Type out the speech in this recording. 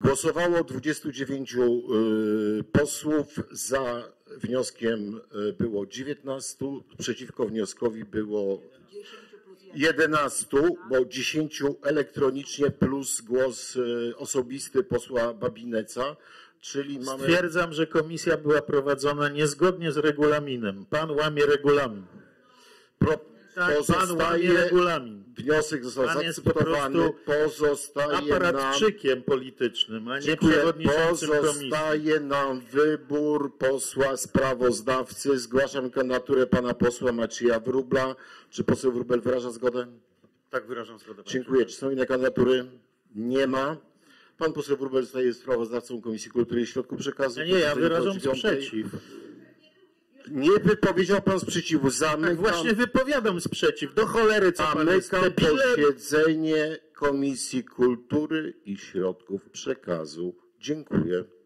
Głosowało 29 posłów, za wnioskiem było 19, przeciwko wnioskowi było 11, bo 10 elektronicznie plus głos osobisty posła Babineca. Czyli mamy... Stwierdzam, że komisja była prowadzona niezgodnie z regulaminem. Pan łamie regulamin. Pan łamie regulamin. Wniosek został zaakceptowany. Pozostaje aparatczykiem nam... politycznym, a nie przewodniczącym komisji. Pozostaje nam wybór posła sprawozdawcy. Zgłaszam kandydaturę pana posła Macieja Wróbla. Czy poseł Wróbel wyraża zgodę? Tak, wyrażam zgodę. Dziękuję. Czy są inne kandydatury? Nie ma. Pan poseł Wróbel zostaje sprawozdawcą Komisji Kultury i Środków Przekazu. Nie, ja wyrażam sprzeciw. Nie wypowiedział pan sprzeciwu. Zamykam. Tak, właśnie wypowiadam sprzeciw. Do cholery, co pan jest. Zamykam posiedzenie Komisji Kultury i Środków Przekazu. Dziękuję.